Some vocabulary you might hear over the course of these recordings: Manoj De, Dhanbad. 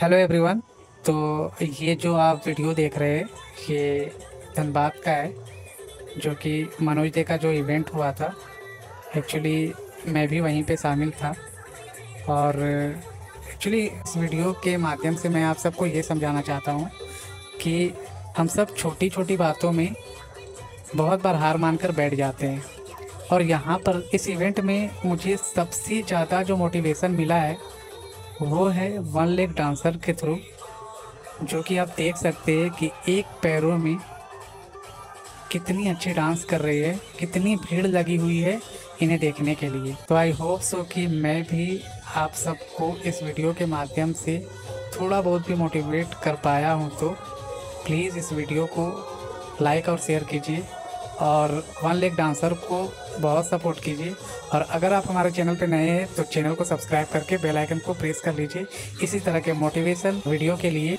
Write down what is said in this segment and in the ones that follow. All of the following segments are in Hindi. Hello everyone. तो ये जो आप वीडियो देख रहे हैं ये धनबाद का है, जो कि मनोज दे का जो इवेंट हुआ था। एक्चुअली मैं भी वहीं पे शामिल था और एक्चुअली इस वीडियो के माध्यम से मैं आप सबको ये समझाना चाहता हूँ कि हम सब छोटी छोटी बातों में बहुत बार हार मानकर बैठ जाते हैं। और यहाँ पर इस इवेंट में मुझे सबसे ज़्यादा जो मोटिवेशन मिला है वो है वन लेग डांसर के थ्रू, जो कि आप देख सकते हैं कि एक पैरों में कितनी अच्छी डांस कर रही है, कितनी भीड़ लगी हुई है इन्हें देखने के लिए। तो आई होप सो कि मैं भी आप सबको इस वीडियो के माध्यम से थोड़ा बहुत भी मोटिवेट कर पाया हूं। तो प्लीज़ इस वीडियो को लाइक और शेयर कीजिए और वन लेग डांसर को बहुत सपोर्ट कीजिए। और अगर आप हमारे चैनल पे नए हैं तो चैनल को सब्सक्राइब करके बेल आइकन को प्रेस कर लीजिए इसी तरह के मोटिवेशन वीडियो के लिए।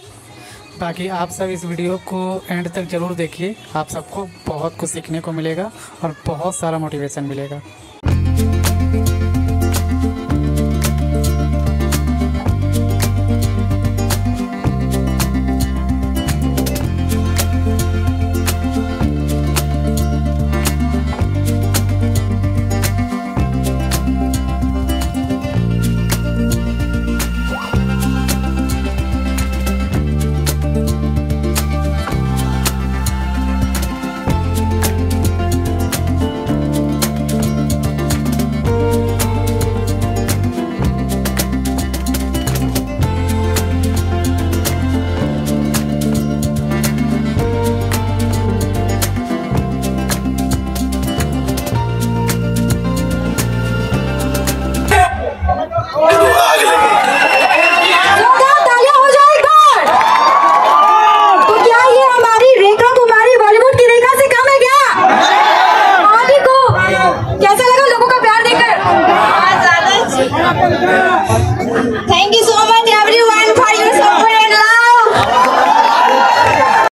बाकी आप सब इस वीडियो को एंड तक ज़रूर देखिए, आप सबको बहुत कुछ सीखने को मिलेगा और बहुत सारा मोटिवेशन मिलेगा। Thank you so much.